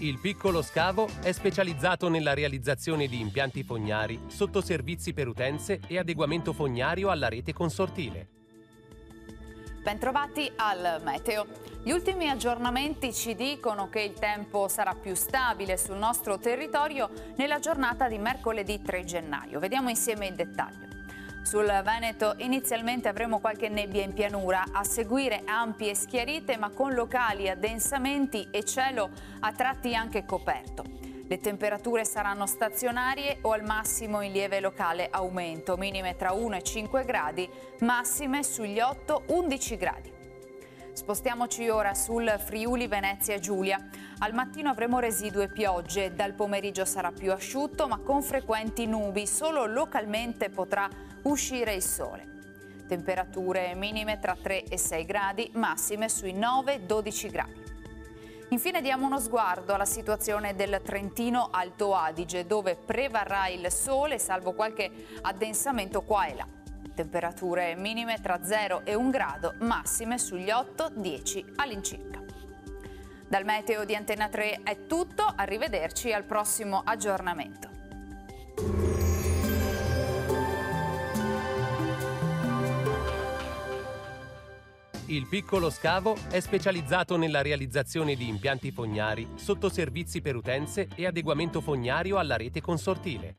Il piccolo scavo è specializzato nella realizzazione di impianti fognari, sottoservizi per utenze e adeguamento fognario alla rete consortile. Bentrovati al Meteo. Gli ultimi aggiornamenti ci dicono che il tempo sarà più stabile sul nostro territorio nella giornata di mercoledì 3 gennaio. Vediamo insieme il dettaglio. Sul Veneto inizialmente avremo qualche nebbia in pianura, a seguire ampie schiarite ma con locali addensamenti e cielo a tratti anche coperto. Le temperature saranno stazionarie o al massimo in lieve locale aumento, minime tra 1 e 5 gradi, massime sugli 8-11 gradi. Spostiamoci ora sul Friuli Venezia Giulia. Al mattino avremo residui e piogge, dal pomeriggio sarà più asciutto ma con frequenti nubi, solo localmente potrà uscire il sole. Temperature minime tra 3 e 6 gradi, massime sui 9-12 gradi. Infine diamo uno sguardo alla situazione del Trentino Alto Adige, dove prevarrà il sole salvo qualche addensamento qua e là. Temperature minime tra 0 e 1 grado, massime sugli 8-10 all'incirca. Dal Meteo di Antena 3 è tutto, arrivederci al prossimo aggiornamento. Il piccolo scavo è specializzato nella realizzazione di impianti fognari, sottoservizi per utenze e adeguamento fognario alla rete consortile.